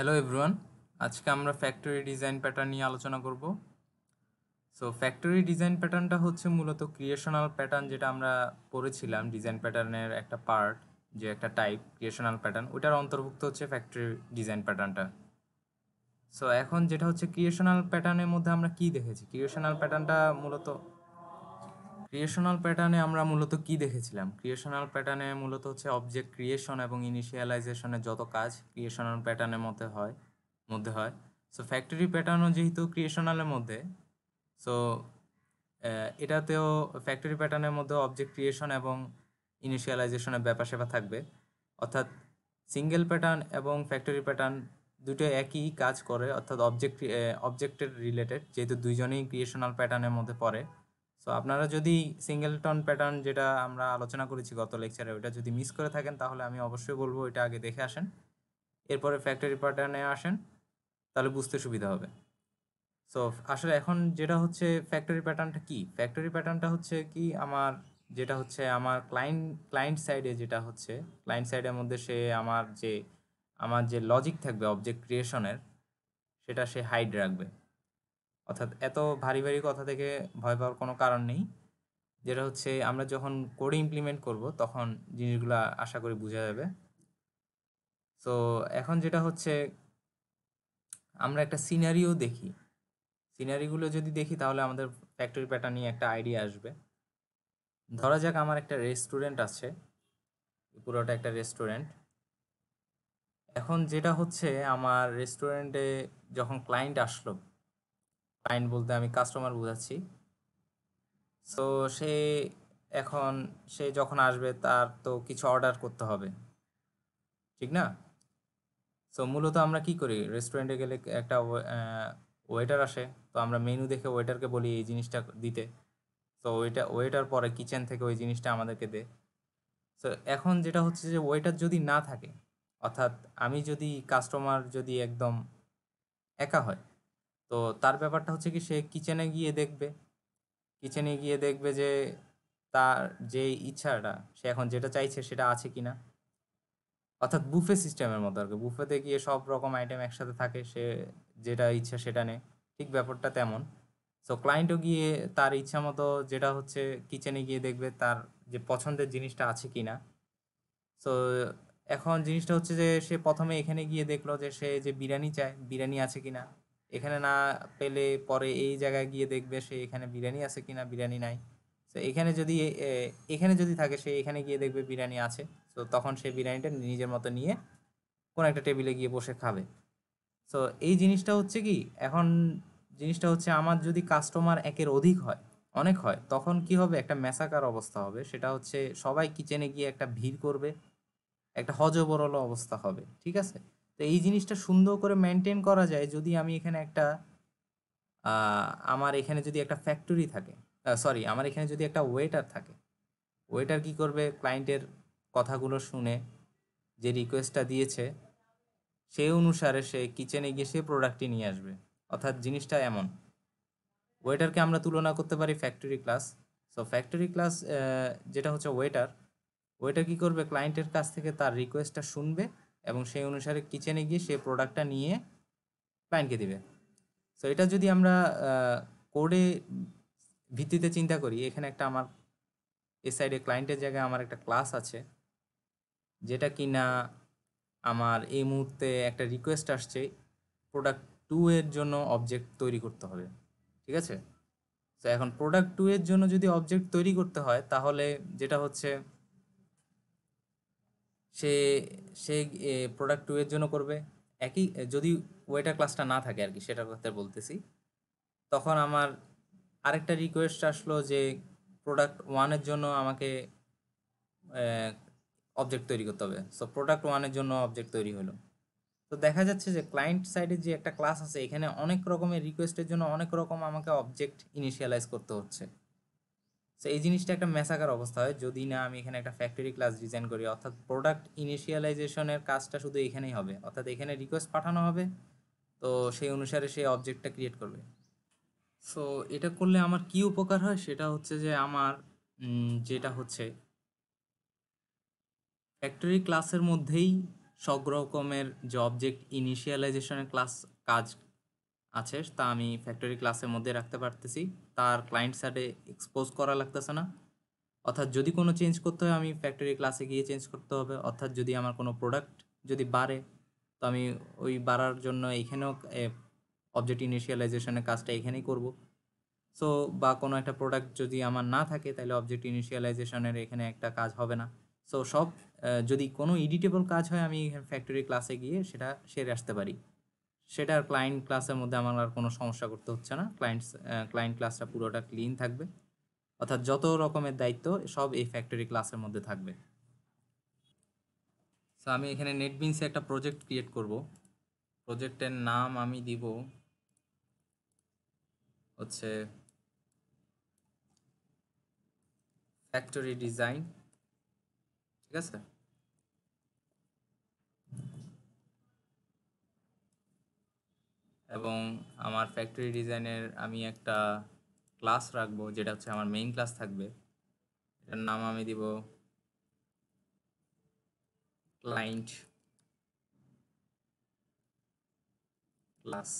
Hello everyone आज के आमरा फैक्टरि डिजाइन पैटार्न निये आलोचना करब। सो फैक्टरि डिजाइन पैटार्नटा होच्छे मूलत क्रिएशनल पैटार्न जेटा आमरा पढ़ेछिलाम डिजाइन पैटार्नेर एकटा पार्ट जे एकटा टाइप क्रिएशनल पैटार्न ओटार अंतर्भुक्त होच्छे फैक्टरि डिजाइन पैटार्नटा। सो एखन जेटा होच्छे क्रिएशनल पैटार्नेर मध्ये आमरा कि देखेछि क्रिएशनल पैटार्नटा मूलत क्रिएशनल पैटार्ने मूलत होच्छे अबजेक्ट क्रिएशन एबं इनिशियलाइजेशनेर जत काज क्रिएशनल पैटार्नेर मধ্যे हय। सो फैक्टरि पैटार्नो जेहेतु क्रिएशनलेर मধ্যे सो एटातेओ फैक्टरि पैटार्नेर मধ্যे अबजेक्ट क्रिएशन एबं इनिशियलाइजेशनेर ब्यापार सेवा थाकबे, अर्थात सिंगल पैटार्न एबं फैक्टरि पैटार्न दुटो एकई काज करे, अर्थात अबजेक्टेर रिलेटेड जेहेतु दुइजोनेई क्रिएशनल पैटार्नेर मধ্যे पड़े। सो आपनारा जदि सिंगलटन पैटार्न जेटा आमरा आलोचना करेछि गत लेक्चारे ओटा जदि मिस करे थाकेन ताहले आमी अवश्यई बोलबो एटा आगे देखे आसेन, एरपरे फैक्टरि पैटार्ने आसेन, ताहले बुझते सुविधा होबे। सो आसले एखन जेटा होच्छे फैक्टरि पैटार्नटा कि, फैक्टरि पैटार्नटा होच्छे कि आमार जेटा होच्छे आमार क्लाइंट साइडे जेटा होच्छे क्लाइंट साइडेर मध्ये से आमार जे लजिक थाकबे अबजेक्ट क्रिएशनेर सेटा से हाइड राखबे, अर्थात एत भारि भारि कथा थेके भय पाওয়ার कोनो कारण नेই। जेटा होच्छे आमरा जखन कोडे इमप्लिमेंट करब तखन जिनिसगुलो आशा करी बोझा जाबे। सो एखन जेटा होच्छे आमरा एकटा सिनारिओ देखी, सिनारिओगुलो जदि देखी ताहले आमादेर फैक्टरि पैटार्न निये एकटा आइडिया आसबे। धरा जाक आमार एकटा रेस्टुरेंट आछे, पुरोटा एकटा रेस्टुरेंट। एखन जेटा होच्छे आमार रेस्टुरेंटे जखन क्लाइंट आसलो, क्लाइंट बोलते आमी कस्टमर बुझाচ্ছি। सो से जखन आसबे तार तो किछु अर्डर करते होबे, ठीक ना? सो मूलत आमरा कि करी रेस्टुरेंटे गेले एकटा वेटार आसे, तो आमरा मेनू देखे वेटारके बोली এই জিনিসটা দিতে। তো ওয়েটার পরে কিচেন থেকে ওই জিনিসটা আমাদেরকে দে। সো এখন যেটা হচ্ছে যে ওয়েটার যদি না থাকে, অর্থাৎ আমি যদি কাস্টমার যদি একদম একা হয় তো তার ব্যাপারটা হচ্ছে কি সে কিচেনে গিয়ে দেখবে যে তার যে ইচ্ছাটা সে এখন যেটা চাইছে সেটা আছে কিনা, অর্থাৎ বুফে সিস্টেমের মতো আর কি। বুফেতে গিয়ে সব রকম আইটেম একসাথে থাকে, সে যেটা ইচ্ছা সেটা নেয়, ঠিক ব্যাপারটা তেমন। সো ক্লায়েন্টও গিয়ে তার ইচ্ছা মতো যেটা হচ্ছে কিচেনে গিয়ে দেখবে তার যে পছন্দের জিনিসটা আছে কিনা। সো এখন জিনিসটা হচ্ছে যে সে প্রথমে এখানে গিয়ে দেখলো যে সে যে বিরিয়ানি চায় বিরিয়ানি আছে কিনা, এখানে না পেলে পরে এই জায়গায় গিয়ে দেখবে সে এখানে বিরিয়ানি আছে কিনা, বিরিয়ানি নাই। তো এখানে যদি থাকে সে এখানে গিয়ে দেখবে বিরিয়ানি আছে। তো তখন সে বিরিয়ানিটা নিজের মতো নিয়ে কোন একটা টেবিলে গিয়ে বসে খাবে। তো এই জিনিসটা হচ্ছে কি, এখন জিনিসটা হচ্ছে আমার যদি কাস্টমার একের অধিক হয়, অনেক হয়, তখন কি হবে একটা মেসাকার অবস্থা হবে। সেটা হচ্ছে সবাই কিচেনে গিয়ে একটা ভিড় করবে, একটা হজবরল অবস্থা হবে, ঠিক আছে? তো এই জিনিসটা সুন্দর করে মেনটেন করা যায় যদি আমি এখানে একটা আমার এখানে যদি একটা ওয়েটার থাকে। ওয়েটার কি করবে, ক্লায়েন্টের কথাগুলো শুনে যে রিকোয়েস্টটা দিয়েছে সেই অনুসারে সে কিচেনে গিয়ে সে প্রোডাক্টটি নিয়ে আসবে, অর্থাৎ জিনিসটা এমন। ওয়েটারকে আমরা তুলনা করতে পারি factory class. So factory class যেটা হচ্ছে ওয়েটার কি করবে ক্লায়েন্টের কাছ থেকে তার রিকোয়েস্টটা শুনবে এবং সেই অনুসারে কিচেনে গিয়ে সে প্রোডাক্টটা নিয়ে ক্লায়েন্টকে দিবে। সো এটা যদি আমরা কোডে ভিত্তিতে চিন্তা করি, এখানে একটা আমার এই সাইডে ক্লায়েন্টের জায়গায় আমার একটা ক্লাস আছে যেটা কিনা আমার এই মুহূর্তে একটা রিকোয়েস্ট আসছে প্রোডাক্ট 2 এর জন্য অবজেক্ট তৈরি করতে হবে, ঠিক আছে? তো এখন প্রোডাক্ট 2 এর জন্য যদি অবজেক্ট তৈরি করতে হয় তাহলে যেটা হচ্ছে সে প্রোডাক্ট 2 এর জন্য করবে একই, যদি ওয়েটার ক্লাসটা না থাকে আর কি, সেটার কথা বলতেছি। তখন আমার আরেকটা রিকোয়েস্ট আসলো যে প্রোডাক্ট 1 এর জন্য আমাকে অবজেক্ট তৈরি করতে হবে। সো প্রোডাক্ট 1 এর জন্য অবজেক্ট তৈরি হলো। তো দেখা যাচ্ছে যে ক্লায়েন্ট সাইডে যে একটা ক্লাস আছে এখানে অনেক রকমের রিকোয়েস্টের জন্য অনেক রকম আমাকে অবজেক্ট ইনিশিয়ালাইজ করতে হচ্ছে। তো এই জিনিসটা একটা মেসাকার অবস্থা হয় যদি না আমি এখানে একটা ফ্যাক্টরি ক্লাস ডিজাইন করি, অর্থাৎ প্রোডাক্ট ইনিশিয়ালাইজেশনের কাজটা শুধু এখানেই হবে, অর্থাৎ এখানে রিকোয়েস্ট পাঠানো হবে তো সেই অনুসারে সেই অবজেক্টটা ক্রিয়েট করবে। সো এটা করলে আমার কি উপকার হয় সেটা হচ্ছে যে আমার যেটা হচ্ছে ফ্যাক্টরি ক্লাসের মধ্যেই सब रकमेर जे अबजेक्ट इनिशियलाइजेशन क्लास काज आछे ता आमी फैक्टरि क्लासेर मध्य राखते पारतेछि तार क्लाइंट साइडे एक्सपोज करा लागतेछे ना। अर्थात जदि कोनो चेंज करते हय आमी फैक्टरि क्लासे गिये चेंज करते हबे। अर्थात जदि आमार कोनो प्रोडक्ट जदि बाड़े तो आमी ओई बाड़ार जोन्नो एखानेও अबजेक्ट इनिशियलाइजेशनेर काजटा एखानेই करब। सो बा कोनो एकटा प्रोडक्ट जदि आमार ना थाके ताहले अबजेक्ट इनिशियलाइजेशनेर एखाने एकटा काज हबे ना। सो सब जदि कोनो एडिटेबल काज हय आमी फैक्टरि क्लासे गिये सेटा सेरे आसते पाরি। सेटार क्लाइंट क्लासेर मध्य आमार कोनो समस्या करते हच्छे ना। क्लाइंट क्लासटा पुरोटा क्लिन थाकबे। अर्थात जत रकमेर दायित्व सब ए फैक्टरि क्लासेर मध्य थाकबे। सो आमी एखाने नेटबिन्से एकटा प्रोजेक्ट क्रिएट करब। प्रोजेक्टेर नाम आमी দিব হচ্ছে फैक्टरि डिजाइन। ठीक আছে। এবং আমার ফ্যাক্টরি ডিজাইনের আমি একটা ক্লাস রাখবো যেটা হচ্ছে আমার মেইন ক্লাস থাকবে। এটার নাম আমি দিব ক্লায়েন্ট ক্লাস।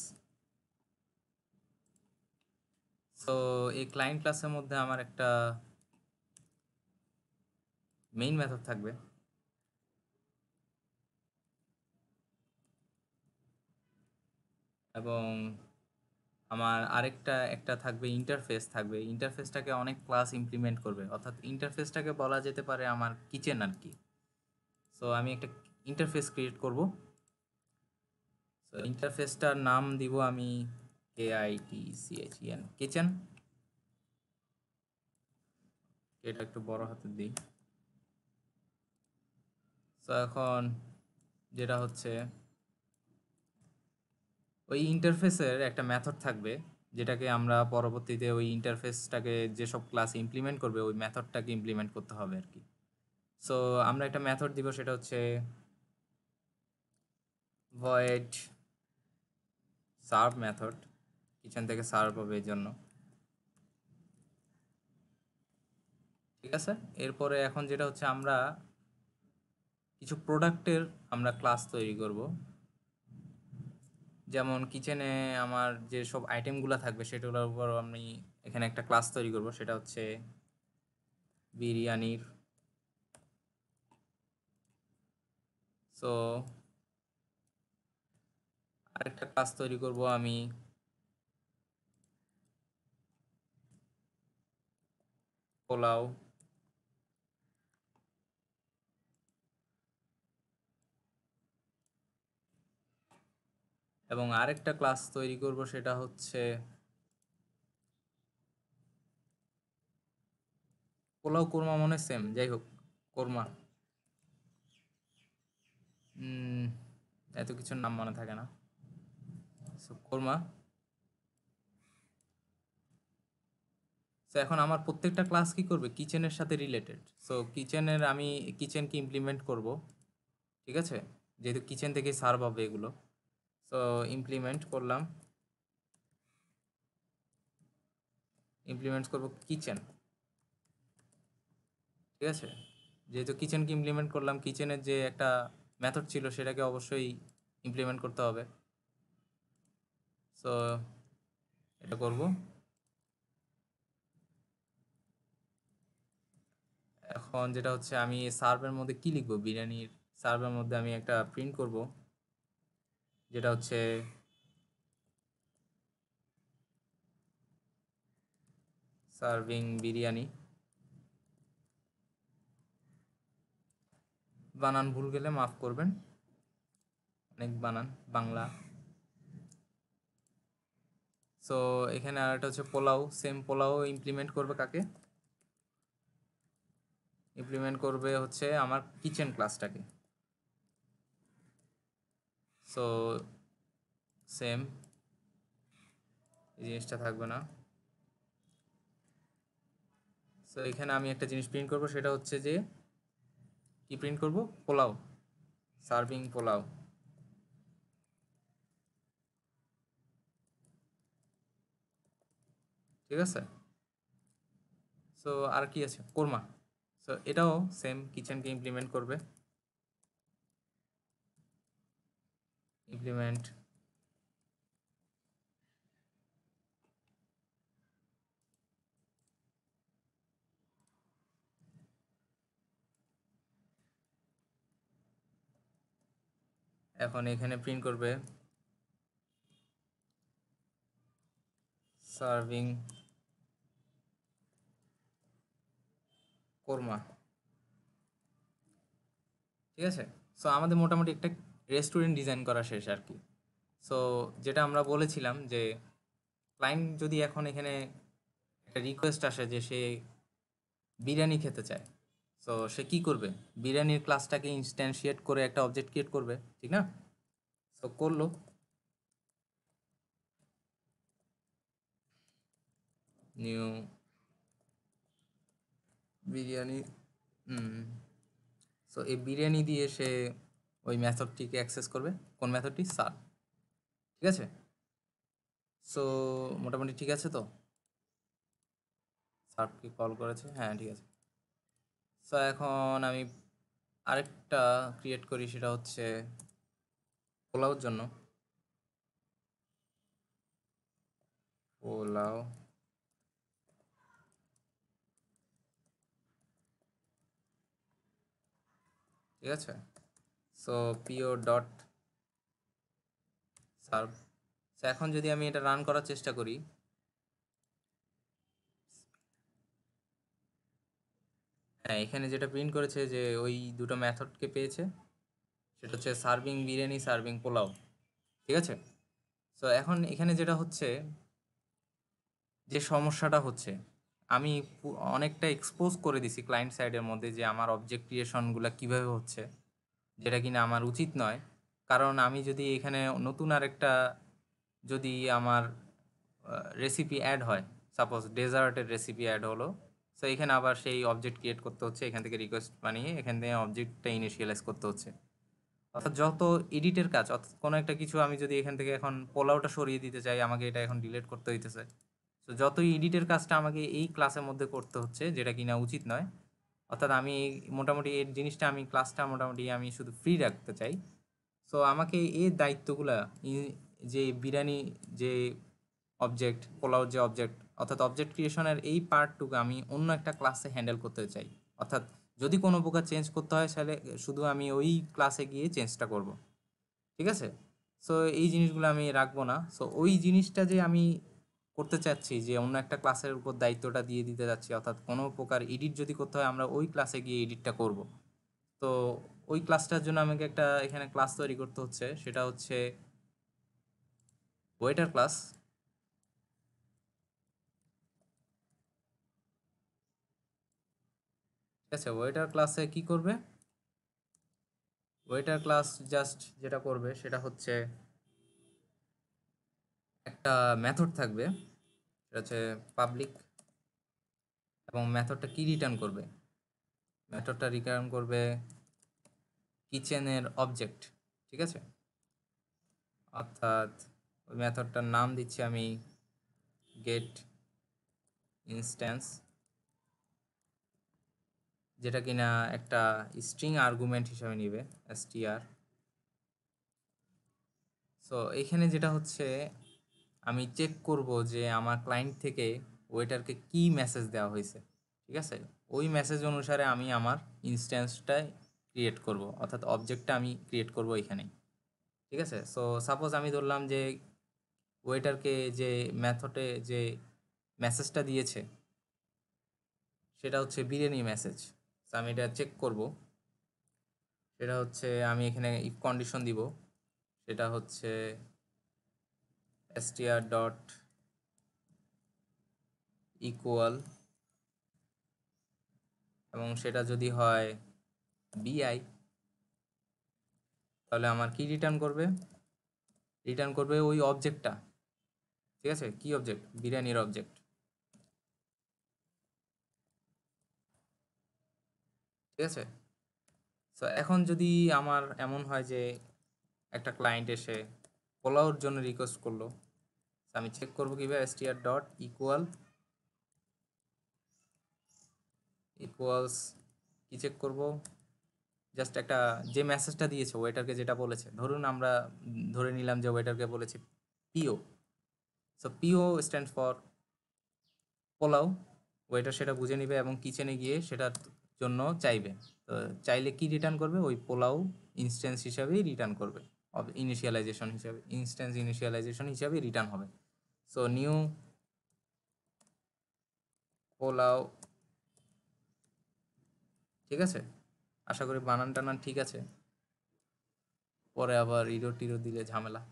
সো এই ক্লায়েন্ট ক্লাসের মধ্যে আমার একটা মেইন মেথড থাকবে। इंटरफेस থাকবে। ইন্টারফেসটাকে অনেক ক্লাস ইমপ্লিমেন্ট করবে। অর্থাৎ ইন্টারফেসটাকে বলা যেতে পারে আমার কিচেন আর কি। সো আমি একটা ইন্টারফেস ক্রিয়েট করব। সো ইন্টারফেসটার নাম দিব আমি KITCHEN কিচেন। এটা একটু বড় হাতে দিই। সো এখন যেটা হচ্ছে ওই ইন্টারফেসের একটা মেথড থাকবে যেটাকে আমরা পরবর্তীতে ওই ইন্টারফেসটাকে যেসব ক্লাস ইমপ্লিমেন্ট করবে ওই মেথডটাকে ইমপ্লিমেন্ট করতে হবে আর কি। সো আমরা একটা মেথড দিব সেটা হচ্ছে ভয়েড সার্ভ মেথড। কিচেন থেকে সার্ভ হবে এর জন্য। ঠিক আছে। এরপরে এখন যেটা হচ্ছে আমরা কিছু প্রোডাক্টের আমরা ক্লাস তৈরি করব। যেমন কিচেনে আমার যে সব আইটেমগুলো থাকবে সেগুলোর উপর আমি এখানে একটা ক্লাস তৈরি করব। সেটা হচ্ছে বিরিয়ানির। সো আরেকটা ক্লাস তৈরি করব আমি পোলাও। এবং আরেকটা ক্লাস তৈরি করব সেটা হচ্ছে পোলাও কোরমা মনে সেম। যাই হোক কোরমা এত কিছুর নাম মনে থাকে না। সো কোরমা। সো এখন আমার প্রত্যেকটা ক্লাস কি করবে কিচেনের সাথে রিলেটেড। সো কিচেনের আমি কিচেনকে ইমপ্লিমেন্ট করব। ঠিক আছে। যেহেতু কিচেন থেকে সার্ভ হবে এগুলো। সো ইমপ্লিমেন্ট করলাম। ইমপ্লিমেন্ট করব কিচেন। ঠিক আছে। যেহেতু কিচেনকে ইমপ্লিমেন্ট করলাম কিচেনের যে একটা মেথড ছিল সেটাকে অবশ্যই ইমপ্লিমেন্ট করতে হবে। সো এটা করব। এখন যেটা হচ্ছে আমি সার্ভের মধ্যে কি লিখব বিরিয়ানির সার্ভের মধ্যে আমি একটা প্রিন্ট করব যেটা হচ্ছে সার্ভিং বিরিয়ানি। বানান ভুল গেলে মাফ করবেন, অনেক বানান বাংলা। সো এখানে আর একটা হচ্ছে পোলাও। সেম পোলাও ইমপ্লিমেন্ট করবে কাকে ইমপ্লিমেন্ট করবে হচ্ছে আমার কিচেন ক্লাসটাকে। সো সেম এই জিনিসটা থাকবে না। সো এখানে আমি একটা জিনিস প্রিন্ট করব সেটা হচ্ছে যে কি প্রিন্ট করব পোলাও সার্ভিং পোলাও। ঠিক আছে। সো আর কি আছে কোরমা। সো এটাও সেম কিচেনকে ইমপ্লিমেন্ট করবে। implement এখন এখানে প্রিন্ট করবে সার্ভিং কোরমা। ঠিক আছে, সো আমাদের মোটামুটি একটা রেস্টুরেন্ট ডিজাইন করা শেষ আর কি। সো যেটা আমরা বলেছিলাম যে ক্লায়েন্ট যদি এখন এখানে একটা রিকোয়েস্ট আসে যে সে বিরিয়ানি খেতে চায়, সো সে কী করবে, বিরিয়ানির ক্লাসটাকে ইনস্ট্যান্সিয়েট করে একটা অবজেক্ট ক্রিয়েট করবে, ঠিক না? সো করলো, নিউ বিরিয়ানি। সো এই বিরিয়ানি দিয়ে সে ওই মেথডটিকে অ্যাক্সেস করবে। কোন মেথডটি? সার্ভ। ঠিক আছে, সো মোটামুটি ঠিক আছে। তো সার্ভকে কল করেছে, হ্যাঁ ঠিক আছে। সো এখন আমি আরেকটা ক্রিয়েট করি, সেটা হচ্ছে পোলাওর জন্য। পোলাও ঠিক আছে। So PO dot serve. So এখন যদি আমি এটা রান করার চেষ্টা করি, হ্যাঁ এখানে যেটা প্রিন্ট করেছে যে ওই দুটো মেথডকে পেয়েছে, সেটা হচ্ছে সার্ভিং বিরিয়ানি, সার্ভিং পোলাও। ঠিক আছে, সো এখন এখানে যেটা হচ্ছে, যে সমস্যাটা হচ্ছে আমি অনেকটা এক্সপোজ করে দিছি ক্লায়েন্ট সাইডের মধ্যে যে আমার অবজেক্ট ক্রিয়েশনগুলো কীভাবে হচ্ছে, যেটা কিনা আমার উচিত নয়। কারণ আমি যদি এখানে নতুন আরেকটা যদি আমার রেসিপি অ্যাড হয়, সাপোজ ডেজার্টের রেসিপি অ্যাড হলো, সো এখানে আবার সেই অবজেক্ট ক্রিয়েট করতে হচ্ছে, এখান থেকে রিকোয়েস্ট বানিয়ে এখান থেকে অবজেক্টটা ইনিশিয়ালাইজ করতে হচ্ছে। অর্থাৎ যত এডিটের কাজ, অর্থাৎ কোনো একটা কিছু আমি যদি এখান থেকে এখন পোলাওটা সরিয়ে দিতে চাই, আমাকে এটা এখন ডিলিট করতে হইতেছে। সো যতই এডিটের কাজটা আমাকে এই ক্লাসের মধ্যে করতে হচ্ছে, যেটা কিনা উচিত নয়। অর্থাৎ আমি মোটামুটি এই জিনিসটা, আমি ক্লাসটা মোটামুটি আমি শুধু ফ্রি রাখতে চাই। সো আমাকে এই দায়িত্বগুলো, যে বিরিয়ানি যে অবজেক্ট, পোলাও যে অবজেক্ট, অর্থাৎ অবজেক্ট ক্রিয়েশনের এই পার্টটুকু আমি অন্য একটা ক্লাসে হ্যান্ডেল করতে চাই। অর্থাৎ যদি কোনো প্রকার চেঞ্জ করতে হয়, তাহলে শুধু আমি ওই ক্লাসে গিয়ে চেঞ্জটা করব। ঠিক আছে, সো এই জিনিসগুলো আমি রাখবো না। সো ওই জিনিসটা যে আমি করতে চাচ্ছি, যে অন্য একটা ক্লাসের উপর দায়িত্বটা দিয়ে দিতে যাচ্ছি, অর্থাৎ কোনো প্রকার এডিট যদি করতে হয় আমরা ওই ক্লাসে গিয়ে এডিটটা করব। তো ওই ক্লাসটার জন্য আমাকে একটা এখানে ক্লাস তৈরি করতে হচ্ছে, সেটা হচ্ছে ওয়েটার ক্লাস। ঠিক আছে, ওয়েটার ক্লাসে কি করবে, ওয়েটার ক্লাস জাস্ট যেটা করবে সেটা হচ্ছে একটা মেথড থাকবে, সেটা হচ্ছে পাবলিক, এবং মেথডটা কি রিটার্ন করবে, মেথডটা রিটার্ন করবে কিচেনের অবজেক্ট। ঠিক আছে, অর্থাৎ ওই মেথডটার নাম দিচ্ছি আমি গেট ইনস্ট্যান্স, যেটা কিনা একটা স্ট্রিং আর্গুমেন্ট হিসাবে নেবে, str। সো এখানে যেটা হচ্ছে আমি চেক করব যে আমার ক্লায়েন্ট থেকে ওয়েটারকে কি মেসেজ দেওয়া হয়েছে। ঠিক আছে, ওই মেসেজ অনুসারে আমি আমার ইনস্ট্যান্সটা ক্রিয়েট করব, অর্থাৎ অবজেক্টটা আমি ক্রিয়েট করব এখানে। ঠিক আছে, সো সাপোজ আমি ধরলাম যে ওয়েটারকে যে মেথডে যে মেসেজটা দিয়েছে সেটা হচ্ছে বিরিয়ানি মেসেজ। তো আমি এটা চেক করব, সেটা হচ্ছে আমি এখানে ইফ কন্ডিশন দিব, সেটা হচ্ছে str ডট ইকুয়াল, এবং সেটা যদি হয় bi, তাহলে আমার কি রিটার্ন করবে, রিটার্ন করবে ওই অবজেক্টটা। ঠিক আছে, কি অবজেক্ট, বিরিয়ানির অবজেক্ট। ঠিক আছে, তো এখন যদি আমার এমন হয় যে একটা ক্লায়েন্ট এসে পোলাওর জন্য রিকোয়েস্ট করলো, আমি চেক করবো কীভাবে, str ডট ইকুয়াল ইকুয়ালস কি চেক করবো, जस्ट एक जो मैसेजटा दिए वेटार के जेटा धरून आमरा धरे निलाम जो वेटार के बोलेछे पिओ सो पिओ स्टैंड फर पोलाओ वेटार से बुझे नेबे एबं किचेने गिये सेटार जन्य चाइबे तो चाइले कि रिटार्न करबे ओई पोलाओ इन्स्टेंस हिसाबे रिटार्न करबे अब इनिशियलाइजेशन हिसाबे इन्स्टेंस इनिशियलाइजेशन हिसाबे रिटार्न होबे सो निउ पोलाओ ठीक आछे आशा करी बानान टानान ठीक आछे परे आबार इरो टिरो दिले झामेला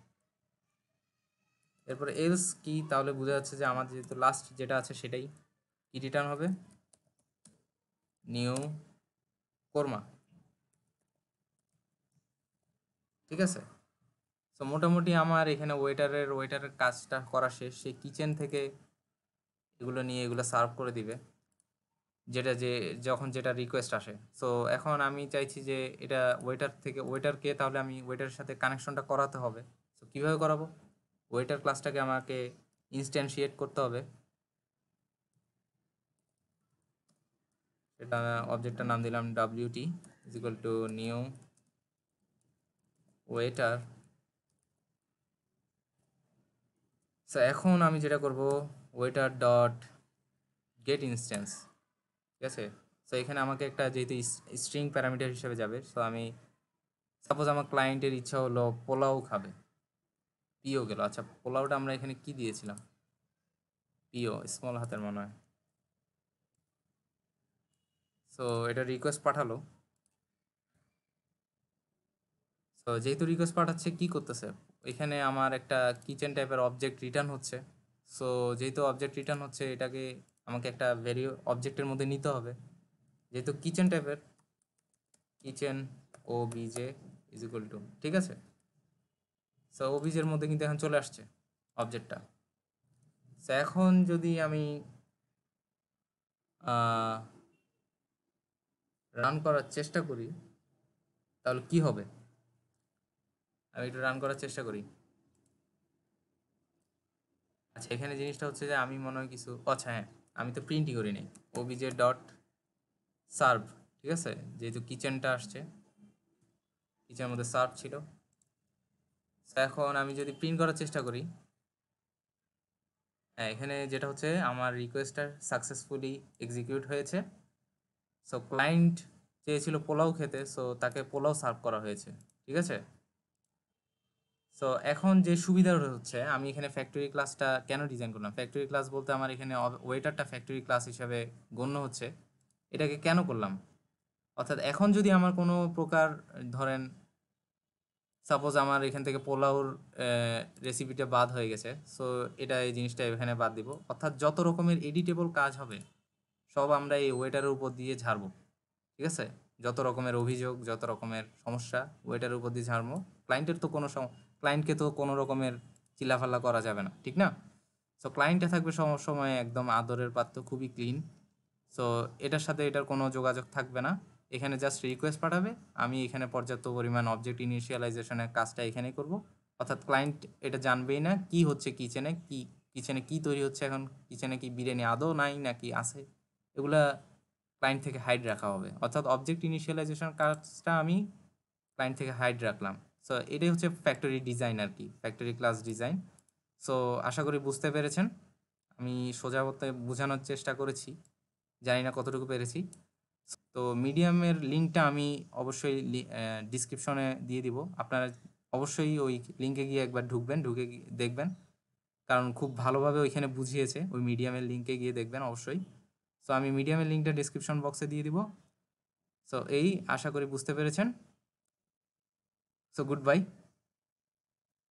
एरपर एल्स की ताहले बुझा जाच्छे जे आमादेर जेहेतु लास्ट जेटा आछे सेटाई कि रिटार्न होबे निउ कोरमा ठीक आछे सो मोटामुटी आमार एखाने वेटारेर काजटा करा शेष से किचेन थेके एगुलो निये एगुलो सार्व करे दिबे जेटा जे जखन जेटा रिक्वेस्ट आसे सो एखन आमी चाइछि जे एटा वेटार थेके वेटारके ताहले आमी वेटारेर साथे कानेक्शनटा कराते होबे सो किभाबे कराबो वेटार क्लासटाके आमाके इन्स्टैंशिएट करते होबे सेटा अबजेक्टटार नाम दिलाम wt is equal to new waiter so एखन आमी जेटा करबो वेटार डट गेट इन्स्टैंस ठीक है सो एखाने आमाके एकटा जेहेतु स्ट्रिंग पैरामिटार हिसेबे जाबे सो आमी सपोज आमार क्लायेंटेर इच्छा हलो पोलाओ खाबे पिओ गेलो अच्छा पोलाओटा आमरा एखाने कि दियेछिलाम पिओ स्मल हातेर मने हय सो एटा रिक्वेस्ट पाठालो सो जेहेतु रिक्वेस्ट पाठाच्छे कि करतेछे एखाने आमार एकटा किचेन टाइपेर अबजेक्ट रिटार्न होच्छे सो जेहेतु अबजेक्ट रिटार्न होच्छे एटाके आमाके एकटा भेरिएबल अबजेक्टेर मध्ये निते होबे जेहेतु किचेन टाइपेर kitchen obj is equal to ठीक आछे सो obj এর মধ্যে কিন্তু এখন চলে আসছে অবজেক্টটা সো এখন যদি আমি রান করার চেষ্টা করি তাহলে কি হবে আমি একটু রান করার চেষ্টা করি আচ্ছা এখানে জিনিসটা হচ্ছে যে আমি মনে হয় কিছু আচ্ছা হ্যাঁ আমি তো প্রিন্টই করি নাই obj ডট সার্ভ ঠিক আছে যেহেতু কিচেনটা আসছে কিচেনের মধ্যে সার্ভ ছিল सो एखन आमी जोदि प्रिंट करार चेष्टा करी हाँ एखाने जेटा होच्छे आमार रिक्वेस्टटा सक्सेसफुली एक्सिक्यूट होयेछे सो क्लायेंट चेयेछिलो पोलाओ खेते सो ताके पोलाओ सार्व करा होयेछे ठीक आछे सो एखन जे सुविधा होच्छे आमी एखाने फैक्टरि क्लासटा केन डिजाइन करलाम फैक्टरि क्लास बोलते आमार एखाने वेटारटा फैक्टरि क्लास हिसेबे गण्य होच्छे एटाके केन करलाम अर्थात एखन जोदि आमार कोनो प्रकार धरेन सपोज आमार एखान थेके पोलाओर रेसिपिटा बाद हो गेछे सो एटा एई जिनिसटा एखाने बाद देब अर्थात जत रकमेर एडिटेबल काज होबे सब आमरा एई वेटारेर उपर दिये झाड़बो ठीक आछे जत रकमेर अभियोग जत रकमेर समस्या वेटारेर उपर दिये झाड़बो क्लायेंटेर तो कोनो क्लायेंटके तो कोनो रकमेर चिल्लाफाल्ला करा जाबे ना ठीक ना सो क्लायेंटे थाकबे सब समय एकदम आदरेर पात्र खुबই क्लिन सो एटार साथे एटार कोनो जोगाजोग थाकबे ना एखे जस्ट रिक्वेस्ट पाठाबे आमी एखे पर्याप्त परिमाण अबजेक्ट इनिशियलाइजेशन काजटा एखे करब अर्थात क्लायेंट एटा जानबेई ना कि होच्छे किचेने कि तैरी होच्छे एखन किचेने कि बिरियानी आदौ नाई नाकि आछे एगुला क्लायेंट थेके हाइड राखा होबे अर्थात अबजेक्ट इनिशियलाइजेशन काजटा आमी क्लायेंट थेके हाइड राखलाम सो एटाई होच्छे फैक्टरि डिजाइन आर कि फैक्टरि क्लास डिजाइन सो आशा करी बुझते पेरेछेन आमी सोजा बोलते बोझानोर चेष्टा करेछि जानि ना कतटुकू पेरेछि तो मीडियमेर लिंकटा आमी अवश्य डिस्क्रिप्शने दिए दिब आपनारा अवश्य ओई लिंके गिये एकबार ढुकबेन ढुके देखबेन कारण खूब भालोभावे ओइखाने बुझिएछे ओई मीडियमेर लिंके गिये देखबेन अवश्यई सो आमी मीडियमेर लिंकटा डिस्क्रिप्शन बक्से दिए दिब सो एई आशा करी बुझते पेरेछेन सो गुड बाय।